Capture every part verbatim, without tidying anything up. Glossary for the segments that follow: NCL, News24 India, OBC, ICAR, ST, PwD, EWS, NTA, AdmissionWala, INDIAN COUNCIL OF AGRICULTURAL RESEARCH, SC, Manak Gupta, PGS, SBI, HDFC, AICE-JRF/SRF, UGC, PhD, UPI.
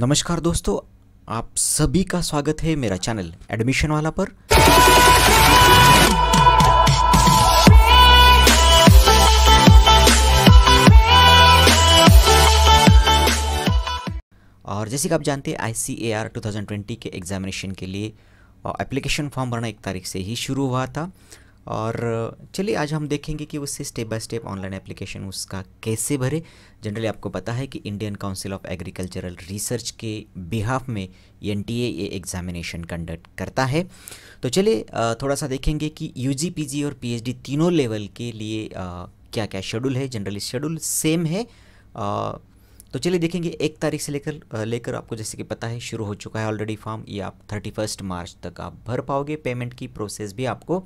नमस्कार दोस्तों, आप सभी का स्वागत है मेरा चैनल एडमिशन वाला पर। और जैसे कि आप जानते हैं आई सी ए आर दो हज़ार बीस के एग्जामिनेशन के लिए एप्लीकेशन फॉर्म भरना एक तारीख से ही शुरू हुआ था। और चलिए आज हम देखेंगे कि उससे step by step online application उसका कैसे भरे। जनरली आपको पता है कि Indian council of agricultural research के बिहाफ में एन टी ए ये एग्जामिनेशन कंडक्ट करता है। तो चलिए थोड़ा सा देखेंगे कि यू जी, पी जी और पी एच डी तीनों लेवल के लिए क्या क्या शेड्यूल है। जनरली शेड्यूल सेम है। आ, तो चलिए देखेंगे एक तारीख से लेकर लेकर आपको जैसे कि पता है शुरू हो चुका है ऑलरेडी फॉर्म। ये आप थर्टी फर्स्ट मार्च तक आप भर पाओगे। पेमेंट की प्रोसेस भी आपको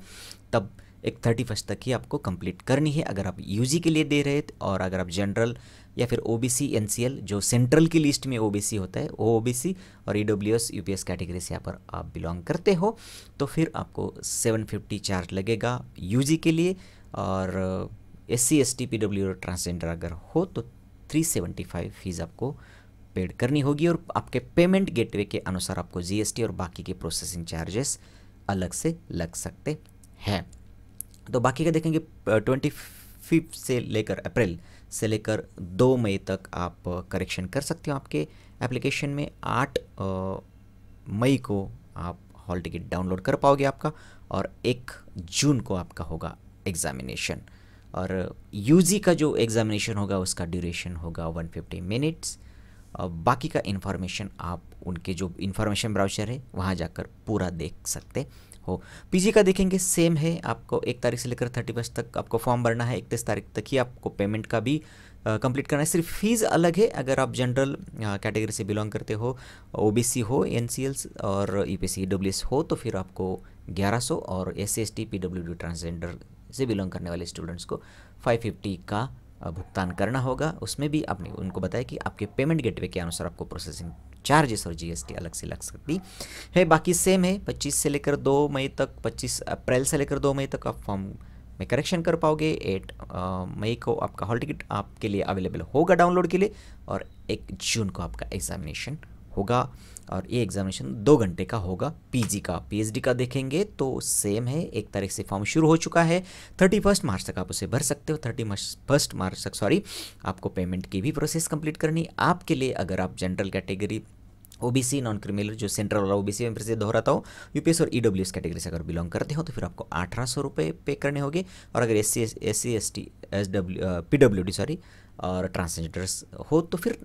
तब एक थर्टी फर्स्ट तक ही आपको कंप्लीट करनी है अगर आप यूजी के लिए दे रहे हैं। और अगर आप जनरल या फिर ओबीसी, एन सी एल जो सेंट्रल की लिस्ट में ओबीसी होता है, वो ओबीसी और E W S, U P S category से यहाँ पर आप बिलोंग करते हो तो फिर आपको सेवन फिफ्टी चार्ज लगेगा यूजी के लिए। और S C, S T, P W D, transgender अगर हो तो तीन सौ पचहत्तर फीस आपको पेड करनी होगी। और आपके पेमेंट गेटवे के अनुसार आपको जी एस टी और बाकी के प्रोसेसिंग चार्जेस अलग से लग सकते हैं। तो बाकी का देखेंगे पच्चीस से लेकर अप्रैल से लेकर दो मई तक आप करेक्शन कर सकते हो आपके एप्लीकेशन में। आठ मई को आप हॉल टिकट डाउनलोड कर पाओगे आपका, और एक जून को आपका होगा एग्जामिनेशन। और यूजी का जो एग्ज़ामिनेशन होगा उसका ड्यूरेशन होगा एक सौ पचास मिनट्स। बाकी का इन्फॉर्मेशन आप उनके जो इन्फॉर्मेशन ब्राउचर है वहाँ जाकर पूरा देख सकते हो। पीजी का देखेंगे सेम है। आपको एक तारीख से लेकर थर्टी फर्स्ट तक आपको फॉर्म भरना है। इकतीस तारीख तक ही आपको पेमेंट का भी कंप्लीट करना है। सिर्फ फीस अलग है। अगर आप जनरल कैटेगरी से बिलोंग करते हो, ओबीसी हो, एन सी एल और U P S, E W S हो तो फिर आपको ग्यारह सौ और S C, S T, P W D, transgender से बिलोंग करने वाले स्टूडेंट्स को पाँच सौ पचास का भुगतान करना होगा। उसमें भी आपने उनको बताया कि आपके पेमेंट गेटवे के अनुसार आपको प्रोसेसिंग चार्जेस और जी एस टी अलग से लग सकती है। बाकी सेम है। पच्चीस से लेकर दो मई तक, पच्चीस अप्रैल से लेकर दो मई तक आप फॉर्म में करेक्शन कर पाओगे। एट मई को आपका हॉल टिकट आपके लिए अवेलेबल होगा डाउनलोड के लिए, और एक जून को आपका एग्जामिनेशन होगा। और ये एग्जामिनेशन दो घंटे का होगा। पीजी का पीएचडी का देखेंगे तो सेम है। एक तारीख से फॉर्म शुरू हो चुका है। थर्टी फर्स्ट मार्च तक आप उसे भर सकते हो। थर्टी फर्स्ट मार्च तक सॉरी आपको पेमेंट की भी प्रोसेस कंप्लीट करनी आपके लिए। अगर आप general category, OBC, non criminal जो सेंट्रल वाला ओबीसी में फिर से दोहराता हूँ, यूपीएस और ईडब्ल्यूएस कैटेगरी से अगर बिलोंग करते हो तो फिर आपको अठारह सौ रुपये पे करने होंगे। और अगर S C S C S T S W PWD sorry और ट्रांसजेंडर्स हो तो फिर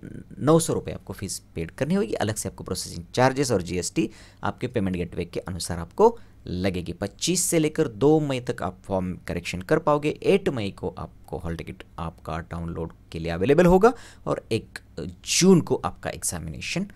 नौ सौ रुपये आपको फीस पेड करनी होगी। अलग से आपको प्रोसेसिंग चार्जेस और जी एस टी आपके पेमेंट गेटवे के अनुसार आपको लगेगी। पच्चीस से लेकर दो मई तक आप फॉर्म करेक्शन कर पाओगे। आठ मई को आपको हॉल टिकट आपका डाउनलोड के लिए अवेलेबल होगा, और एक जून को आपका एग्जामिनेशन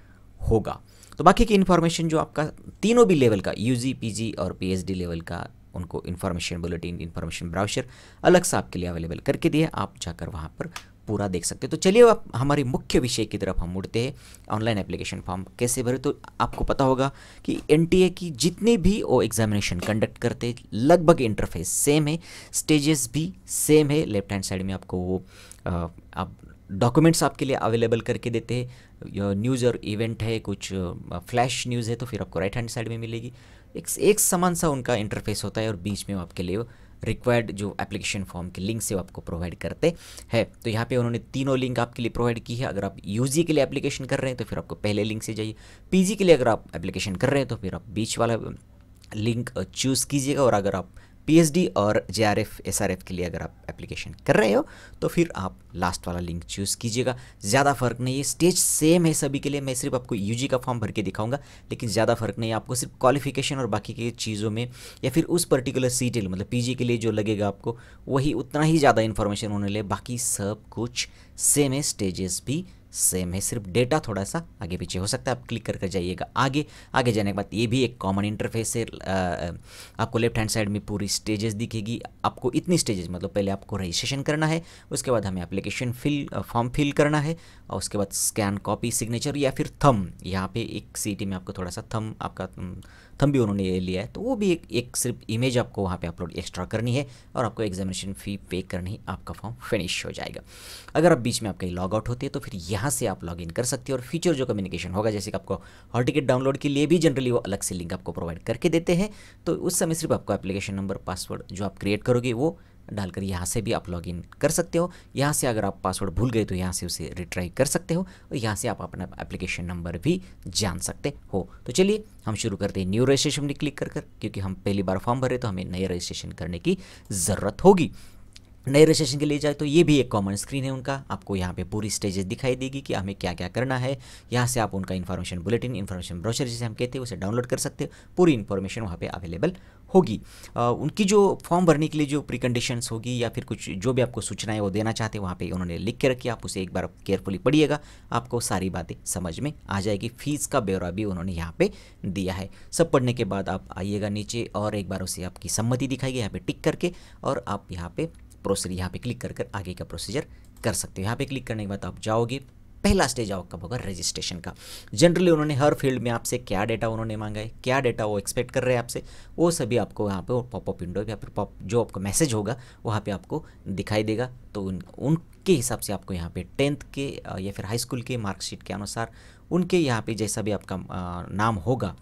होगा। तो बाकी की इन्फॉर्मेशन जो आपका तीनों भी लेवल का, यूजी, पीजी और पीएचडी लेवल का, उनको इन्फॉर्मेशन बुलेटिन, इन्फॉर्मेशन ब्राउचर अलग से आपके लिए अवेलेबल करके दिया। आप जाकर वहाँ पर पूरा देख सकते हैं। तो चलिए अब हमारे मुख्य विषय की तरफ हम मुड़ते हैं। ऑनलाइन एप्लीकेशन फॉर्म कैसे भरे। तो आपको पता होगा कि एन टी ए की जितने भी वो एग्जामिनेशन कंडक्ट करते हैं लगभग इंटरफेस सेम है, स्टेजेस भी सेम है। लेफ्ट हैंड साइड में आपको वो आ, आप डॉक्यूमेंट्स आपके लिए अवेलेबल करके देते हैं। न्यूज़ और इवेंट है, कुछ फ्लैश न्यूज़ है तो फिर आपको राइट हैंड साइड में मिलेगी। एक एक समान सा उनका इंटरफेस होता है, और बीच में आपके लिए रिक्वायर्ड जो एप्लीकेशन फॉर्म के लिंक से आपको प्रोवाइड करते हैं। तो यहाँ पे उन्होंने तीनों लिंक आपके लिए प्रोवाइड की है। अगर आप यूजी के लिए एप्लीकेशन कर रहे हैं तो फिर आपको पहले लिंक से जाइए। पीजी के लिए अगर आप एप्लीकेशन कर रहे हैं तो फिर आप बीच वाला लिंक चूज़ कीजिएगा। और अगर आप पीएचडी और जेआरएफ, एसआरएफ के लिए अगर आप एप्लीकेशन कर रहे हो तो फिर आप लास्ट वाला लिंक चूज़ कीजिएगा। ज़्यादा फ़र्क नहीं है, स्टेज सेम है सभी के लिए। मैं सिर्फ आपको यूजी का फॉर्म भर के दिखाऊंगा, लेकिन ज़्यादा फ़र्क नहीं है। आपको सिर्फ क्वालिफिकेशन और बाकी की चीज़ों में या फिर उस पर्टिकुलर सीटेल मतलब पीजी के लिए जो लगेगा आपको वही उतना ही ज़्यादा इन्फॉर्मेशन होने लगे। बाकी सब कुछ सेम है, स्टेजेस भी सेम है, सिर्फ डेटा थोड़ा सा आगे पीछे हो सकता है। आप क्लिक कर कर जाइएगा आगे। आगे जाने के बाद ये भी एक कॉमन इंटरफेस है। आपको लेफ्ट हैंड साइड में पूरी स्टेजेस दिखेगी। आपको इतनी स्टेजेस मतलब पहले आपको रजिस्ट्रेशन करना है, उसके बाद हमें एप्लीकेशन फिल फॉर्म फिल करना है, और उसके बाद स्कैन, कॉपी, सिग्नेचर या फिर थम। यहाँ पे एक सीटी में आपको थोड़ा सा थम, आपका थम भी उन्होंने ये लिया है तो वो भी एक एक सिर्फ इमेज आपको वहाँ पर अपलोड एक्स्ट्रा करनी है, और आपको एग्जामिनेशन फ़ी पे करनी है। आपका फॉर्म फिनिश हो जाएगा। अगर आप बीच में आपका लॉग आउट होते हैं तो फिर यहाँ यहाँ से आप लॉगिन कर सकते हो और फ्यूचर जो कम्युनिकेशन होगा, जैसे कि आपको हॉल टिकट डाउनलोड के लिए भी जनरली वो अलग से लिंक आपको प्रोवाइड करके देते हैं, तो उस समय सिर्फ आपको एप्लीकेशन नंबर, पासवर्ड जो आप क्रिएट करोगे वो डालकर यहाँ से भी आप लॉगिन कर सकते हो। यहाँ से अगर आप पासवर्ड भूल गए तो यहाँ से उसे रिट्राई कर सकते हो और यहाँ से आप अपना एप्लीकेशन नंबर भी जान सकते हो। तो चलिए हम शुरू करते हैं न्यू रजिस्ट्रेशन में क्लिक कर कर, क्योंकि हम पहली बार फॉर्म भरे तो हमें नए रजिस्ट्रेशन करने की ज़रूरत होगी। नए रजिस्ट्रेशन के लिए जाए तो ये भी एक कॉमन स्क्रीन है उनका, आपको यहाँ पे पूरी स्टेजेस दिखाई देगी कि हमें क्या क्या करना है। यहाँ से आप उनका इन्फॉर्मेशन बुलेटिन, इन्फॉर्मेशन ब्रोशर जिसे हम कहते हैं, उसे डाउनलोड कर सकते हो, पूरी इन्फॉर्मेशन वहाँ पे अवेलेबल होगी। आ, उनकी जो फॉर्म भरने के लिए जो प्री कंडीशंस होगी या फिर कुछ जो भी आपको सूचनाएं वो देना चाहते हैं वहाँ पर उन्होंने लिख के रखी, आप उसे एक बार केयरफुली पढ़िएगा, आपको सारी बातें समझ में आ जाएगी। फीस का ब्यौरा भी उन्होंने यहाँ पर दिया है। सब पढ़ने के बाद आप आइएगा नीचे और एक बार उसे आपकी सम्मति दिखाएगी यहाँ पर टिक करके, और आप यहाँ पर प्रोसीजर यहाँ पे क्लिक कर कर आगे का प्रोसीजर कर सकते हो। यहाँ पे क्लिक करने के बाद आप जाओगे, पहला स्टेज आपका होगा रजिस्ट्रेशन का। जनरली उन्होंने हर फील्ड में आपसे क्या डेटा उन्होंने मांगा है, क्या डेटा वो एक्सपेक्ट कर रहे हैं आपसे, वो सभी आपको यहाँ पे पॉपअप विंडो या फिर पॉप जो आपका मैसेज होगा वहाँ पे आपको दिखाई देगा। तो उन उनके हिसाब से आपको यहाँ पे टेंथ के या फिर हाई स्कूल के मार्कशीट के अनुसार उनके यहाँ पर जैसा भी आपका नाम होगा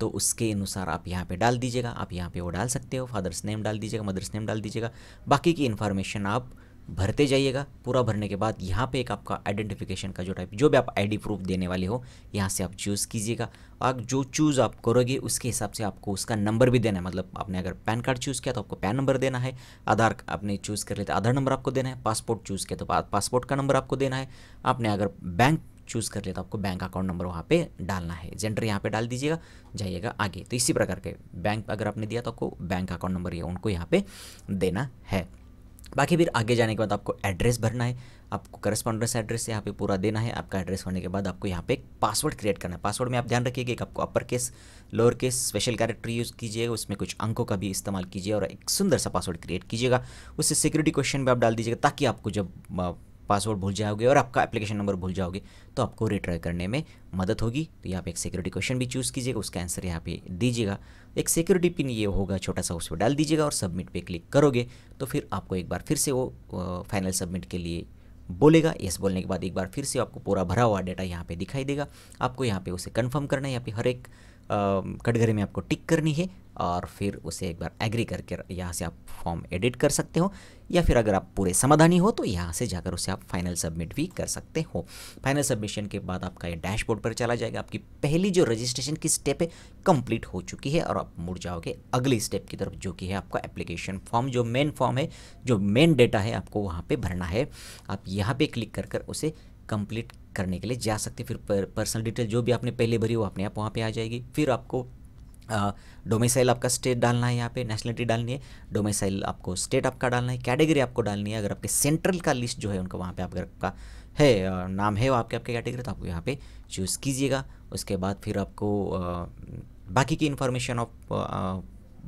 तो उसके अनुसार आप यहाँ पे डाल दीजिएगा। आप यहाँ पे वो डाल सकते हो, फादर्स नेम डाल दीजिएगा, मदर्स नेम डाल दीजिएगा, बाकी की इन्फॉर्मेशन आप भरते जाइएगा। पूरा भरने के बाद यहाँ पे एक आपका आइडेंटिफिकेशन का जो टाइप, जो भी आप आईडी प्रूफ देने वाले हो यहाँ से आप चूज़ कीजिएगा। आप जो चूज़ आप करोगे उसके हिसाब से आपको उसका नंबर भी देना है, मतलब आपने अगर पैन कार्ड चूज़ किया तो आपको पैन नंबर देना है, आधार आपने चूज़ कर लिया तो आधार नंबर आपको देना है, पासपोर्ट चूज़ किया तो पासपोर्ट का नंबर आपको देना है, आपने अगर बैंक चूज़ कर लिया तो आपको बैंक अकाउंट नंबर वहाँ पे डालना है। जेंडर यहाँ पे डाल दीजिएगा, जाइएगा आगे। तो इसी प्रकार के बैंक अगर आपने दिया तो आपको बैंक अकाउंट नंबर ये उनको यहाँ पे देना है। बाकी फिर आगे जाने के बाद आपको एड्रेस भरना है, आपको करस्पॉन्डेंस एड्रेस यहाँ पे पूरा देना है। आपका एड्रेस होने के बाद आपको यहाँ पे एक पासवर्ड क्रिएट करना है। पासवर्ड में आप ध्यान रखिएगा कि आपको upper case, lower case, special character use कीजिएगा, उसमें कुछ अंकों का भी इस्तेमाल कीजिए और एक सुंदर सा पासवर्ड क्रिएट कीजिएगा। उससे सिक्योरिटी क्वेश्चन भी आप डाल दीजिएगा, ताकि आपको जब पासवर्ड भूल जाओगे और आपका एप्लीकेशन नंबर भूल जाओगे तो आपको रिट्राई करने में मदद होगी। तो यहाँ पे एक सिक्योरिटी क्वेश्चन भी चूज़ कीजिएगा, उसका आंसर यहाँ पे दीजिएगा। एक सिक्योरिटी पिन ये होगा छोटा सा, उस पर डाल दीजिएगा और सबमिट पे क्लिक करोगे तो फिर आपको एक बार फिर से वो फाइनल सबमिट के लिए बोलेगा। यस बोलने के बाद एक बार फिर से आपको पूरा भरा हुआ डाटा यहाँ पर दिखाई देगा। आपको यहाँ पर उसे कन्फर्म करना है, यहाँ पर हर एक कटघरे में आपको टिक करनी है और फिर उसे एक बार एग्री करके यहाँ से आप फॉर्म एडिट कर सकते हो, या फिर अगर आप पूरे समाधानी हो तो यहाँ से जाकर उसे आप फाइनल सबमिट भी कर सकते हो। फाइनल सबमिशन के बाद आपका ये डैशबोर्ड पर चला जाएगा। आपकी पहली जो रजिस्ट्रेशन की स्टेप है कंप्लीट हो चुकी है और आप मुड़ जाओगे अगली स्टेप की तरफ, जो कि है आपका एप्लीकेशन फॉर्म। जो मेन फॉर्म है, जो मेन डेटा है, आपको वहाँ पर भरना है। आप यहाँ पर क्लिक कर कर उसे कंप्लीट करने के लिए जा सकते। फिर पर, पर्सनल डिटेल जो भी आपने पहले भरी हो अपने आप वहाँ पे आ जाएगी। फिर आपको डोमिसाइल आपका स्टेट डालना है, यहाँ पे नेशनलिटी डालनी है, डोमिसाइल आपको स्टेट आपका डालना है, कैटेगरी आपको डालनी है। अगर आपके सेंट्रल का लिस्ट जो है उनका वहाँ पे अगर आपका है नाम है वो आपके आपके कैटेगरी, तो आपको यहाँ पर चूज़ कीजिएगा। उसके बाद फिर आपको आ, बाकी की इन्फॉर्मेशन आप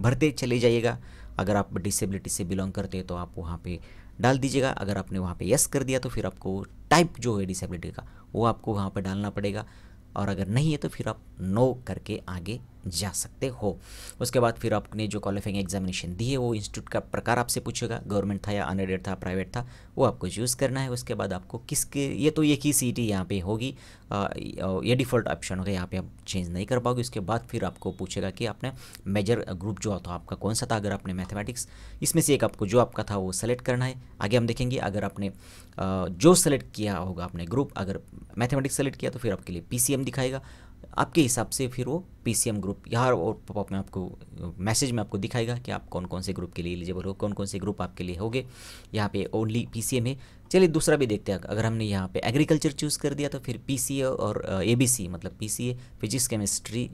भरते चले जाइएगा। अगर आप डिसेबिलिटी से बिलोंग करते हैं तो आप वहाँ पर डाल दीजिएगा। अगर आपने वहाँ पे यस कर दिया तो फिर आपको टाइप जो है डिसेबिलिटी का वो आपको वहाँ पे डालना पड़ेगा, और अगर नहीं है तो फिर आप नो करके आगे जा सकते हो। उसके बाद फिर आपने जो क्वालिफाइंग एग्जामिनेशन दी है वो इंस्टीट्यूट का प्रकार आपसे पूछेगा, गवर्नमेंट था या अनएडेड था, प्राइवेट था, वो आपको चूज़ करना है। उसके बाद आपको किसके ये तो ये की सी टी यहाँ पर होगी, आ, ये डिफ़ॉल्ट ऑप्शन होगा, यहाँ पे आप चेंज नहीं कर पाओगे। उसके बाद फिर आपको पूछेगा कि आपने मेजर ग्रुप जो था आपका कौन सा था। अगर आपने मैथमेटिक्स इसमें से एक आपको जो आपका था वो सेलेक्ट करना है। आगे हम देखेंगे अगर आपने आ, जो सेलेक्ट किया होगा आपने ग्रुप, अगर मैथमेटिक्स सेलेक्ट किया तो फिर आपके लिए पी सी एम दिखाएगा। आपके हिसाब से फिर वो पीसीएम ग्रुप यहाँ और पॉपअप में आपको मैसेज में आपको दिखाएगा कि आप कौन कौन से ग्रुप के लिए एलिजिबल हो, कौन कौन से ग्रुप आपके लिए होंगे। यहाँ पे ओनली पीसीएम है। चलिए दूसरा भी देखते हैं। अगर हमने यहाँ पे एग्रीकल्चर चूज़ कर दिया तो फिर पीसीए और एबीसी, मतलब पीसीए फिजिक्स केमिस्ट्री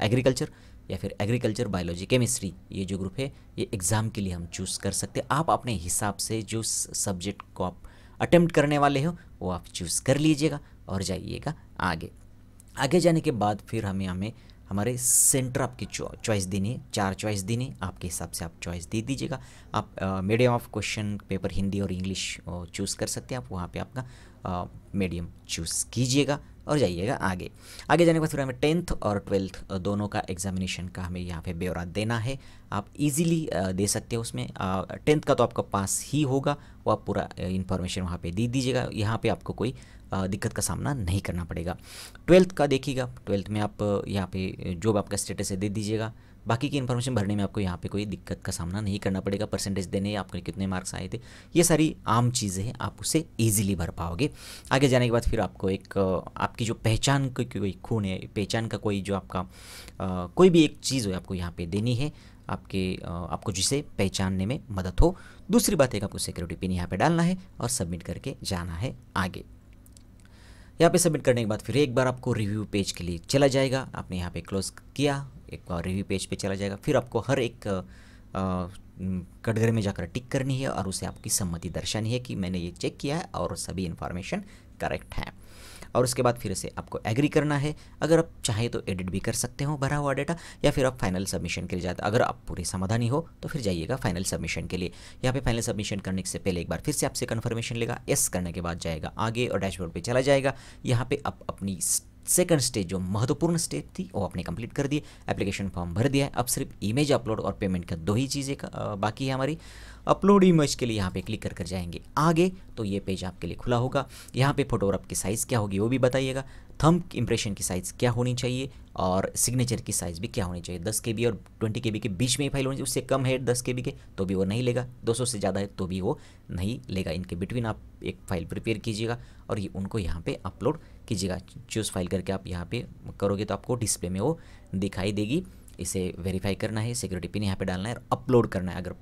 एग्रीकल्चर, या फिर एग्रीकल्चर बायोलॉजी केमिस्ट्री, ये जो ग्रुप है ये एग्ज़ाम के लिए हम चूज़ कर सकते हैं। आप अपने हिसाब से जो सब्जेक्ट को आप अटैम्प्ट करने वाले हो वो आप चूज़ कर लीजिएगा और जाइएगा आगे। आगे जाने के बाद फिर हमें हमें हमारे सेंटर आपकी चॉइस देनी है, चार चॉइस देनी है। आपके हिसाब से आप चॉइस दे दीजिएगा। आप medium of question paper Hindi और इंग्लिश चूज़ कर सकते हैं। आप वहाँ पे आपका मीडियम चूज़ कीजिएगा और जाइएगा आगे। आगे जाने के बाद फिर हमें टेंथ और ट्वेल्थ दोनों का एग्जामिनेशन का हमें यहाँ पे ब्यौरा देना है। आप इजीली दे सकते हो उसमें। टेंथ का तो आपका पास ही होगा, वो आप पूरा इन्फॉर्मेशन वहाँ पे दे दीजिएगा, यहाँ पे आपको कोई दिक्कत का सामना नहीं करना पड़ेगा। ट्वेल्थ का देखिएगा, ट्वेल्थ में आप यहाँ पे जो आपका स्टेटस है दे दीजिएगा। बाकी की इन्फॉर्मेशन भरने में आपको यहाँ पे कोई दिक्कत का सामना नहीं करना पड़ेगा। परसेंटेज देने, आपके कितने मार्क्स आए थे, ये सारी आम चीज़ें हैं, आप उसे इजीली भर पाओगे। आगे जाने के बाद फिर आपको एक आपकी जो पहचान का कोई खून है, पहचान का कोई जो आपका आ, कोई भी एक चीज़ हो आपको यहाँ पे देनी है, आपके आपको जिसे पहचानने में मदद हो। दूसरी बात है कि आपको सिक्योरिटी पिन यहाँ पर डालना है और सबमिट करके जाना है आगे। यहाँ पे सबमिट करने के बाद फिर एक बार आपको रिव्यू पेज के लिए चला जाएगा। आपने यहाँ पे क्लोज किया, एक बार रिव्यू पेज पे चला जाएगा। फिर आपको हर एक कटघरे में जाकर टिक करनी है और उसे आपकी सम्मति दर्शानी है कि मैंने ये चेक किया है और सभी इन्फॉर्मेशन करेक्ट है। और उसके बाद फिर इसे आपको एग्री करना है। अगर आप चाहें तो एडिट भी कर सकते हो भरा हुआ डाटा, या फिर आप फाइनल सबमिशन के लिए जाते, अगर आप पूरे समाधानी हो तो फिर जाइएगा फाइनल सबमिशन के लिए। यहाँ पे फाइनल सबमिशन करने से पहले एक बार फिर से आपसे कन्फर्मेशन लेगा, यस करने के बाद जाएगा आगे और डैशबोर्ड पर चला जाएगा। यहाँ पर आप अपनी सेकंड स्टेज जो महत्वपूर्ण स्टेप थी वो आपने कंप्लीट कर दी, एप्लीकेशन फॉर्म भर दिया है। अब सिर्फ इमेज अपलोड और पेमेंट का दो ही चीज़ें बाकी है हमारी। अपलोड इमेज के लिए यहाँ पे क्लिक कर कर जाएंगे आगे, तो ये पेज आपके लिए खुला होगा। यहाँ पे फोटोग्राफ की साइज़ क्या होगी वो भी बताइएगा, थंब इम्प्रेशन की साइज़ क्या होनी चाहिए और सिग्नेचर की साइज़ भी क्या होनी चाहिए। दस के बी और ट्वेंटी के बी के बीच में ही फाइल होनी चाहिए, उससे कम है दस के बी के तो भी वो नहीं लेगा, दो सौ से ज़्यादा है तो भी वो नहीं लेगा। इनके बिटवीन आप एक फ़ाइल प्रिपेयर कीजिएगा और ये उनको यहाँ पे अपलोड कीजिएगा। चूज़ फाइल करके आप यहाँ पे करोगे तो आपको डिस्प्ले में वो दिखाई देगी। इसे वेरीफाई करना है, सिक्योरिटी पिन यहाँ पर डालना है और अपलोड करना है। अगर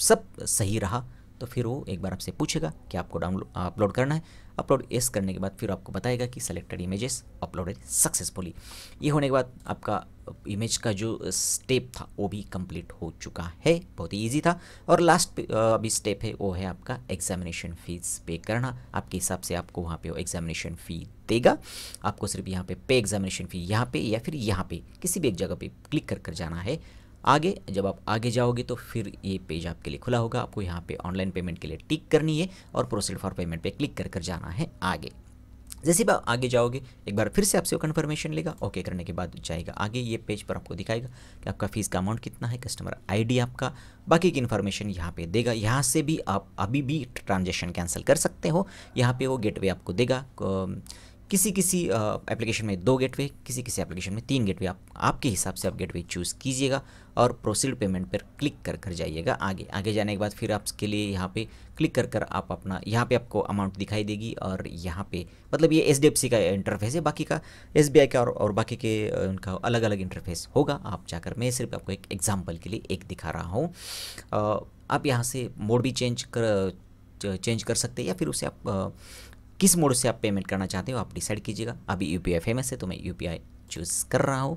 सब सही रहा तो फिर वो एक बार आपसे पूछेगा कि आपको डाउनलोड अपलोड करना है। अपलोड यस करने के बाद फिर आपको बताएगा कि सिलेक्टेड इमेजेस अपलोडेड सक्सेसफुली। ये होने के बाद आपका इमेज का जो स्टेप था वो भी कंप्लीट हो चुका है, बहुत ही ईजी था। और लास्ट अभी स्टेप है वो है आपका एग्जामिनेशन फीस पे करना। आपके हिसाब से आपको वहाँ पे वो एग्जामिनेशन फ़ी देगा। आपको सिर्फ यहाँ पे पे एग्जामिनेशन फ़ी यहाँ पे या फिर यहाँ पे किसी भी एक जगह पे क्लिक कर कर जाना है आगे। जब आप आगे जाओगे तो फिर ये पेज आपके लिए खुला होगा। आपको यहाँ पे ऑनलाइन पेमेंट के लिए टिक करनी है और प्रोसीड फॉर पेमेंट पे क्लिक कर कर जाना है आगे। जैसे आप आगे जाओगे एक बार फिर से आपसे वो कन्फर्मेशन लेगा, ओके करने के बाद जाएगा आगे। ये पेज पर आपको दिखाएगा कि आपका फ़ीस का अमाउंट कितना है, कस्टमर आईडी आपका, बाकी की इन्फॉर्मेशन यहाँ पे देगा। यहाँ से भी आप अभी भी ट्रांजेक्शन कैंसिल कर सकते हो। यहाँ पे वो गेटवे आपको देगा, किसी किसी एप्लीकेशन में दो गेटवे, किसी किसी एप्लीकेशन में तीन गेटवे। आप आपके हिसाब से आप गेटवे चूज़ कीजिएगा और प्रोसीड पेमेंट पर क्लिक कर कर जाइएगा आगे। आगे जाने के बाद फिर आपके लिए यहाँ पे क्लिक कर कर आप अपना यहाँ पे आपको अमाउंट दिखाई देगी। और यहाँ पे मतलब ये एच डी एफ सी का इंटरफेस है, बाकी का एस बी आई का और, और बाकी के उनका अलग अलग इंटरफेस होगा। आप जाकर, मैं सिर्फ आपको एक एग्जाम्पल के लिए एक दिखा रहा हूँ। आप यहाँ से मोड भी चेंज कर चेंज कर सकते हैं, या फिर उसे आप किस मोड से आप पेमेंट करना चाहते हो आप डिसाइड कीजिएगा। अभी यू पी आई फेमस है तो मैं यू पी आई चूज़ कर रहा हूँ।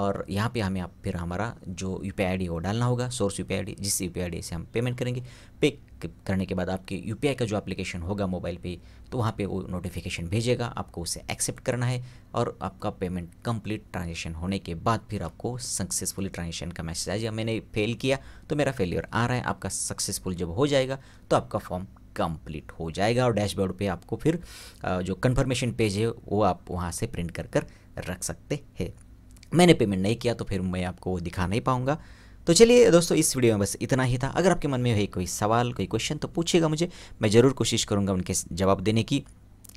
और यहाँ पे हमें आप फिर हमारा जो U P I I D वो डालना होगा, source U P I I D, जिस U P I I D से हम पेमेंट करेंगे। पे करने के बाद आपके यू पी आई का जो एप्लीकेशन होगा मोबाइल पे, तो वहाँ पे वो नोटिफिकेशन भेजेगा, आपको उसे एक्सेप्ट करना है। और आपका पेमेंट कंप्लीट ट्रांजेक्शन होने के बाद फिर आपको सक्सेसफुली ट्रांजेक्शन का मैसेज आ जाएगा। मैंने फेल किया तो मेरा फेलियर आ रहा है, आपका सक्सेसफुल जब हो जाएगा तो आपका फॉर्म कंप्लीट हो जाएगा। और डैशबोर्ड पे आपको फिर जो कंफर्मेशन पेज है वो आप वहाँ से प्रिंट कर कर रख सकते हैं। मैंने पेमेंट नहीं किया तो फिर मैं आपको वो दिखा नहीं पाऊँगा। तो चलिए दोस्तों, इस वीडियो में बस इतना ही था। अगर आपके मन में है कोई सवाल, कोई क्वेश्चन तो पूछिएगा मुझे, मैं ज़रूर कोशिश करूँगा उनके जवाब देने की।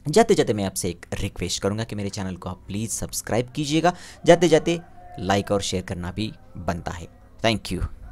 जाते जाते मैं आपसे एक रिक्वेस्ट करूँगा कि मेरे चैनल को आप प्लीज़ सब्सक्राइब कीजिएगा। जाते जाते लाइक और शेयर करना भी बनता है। Thank you.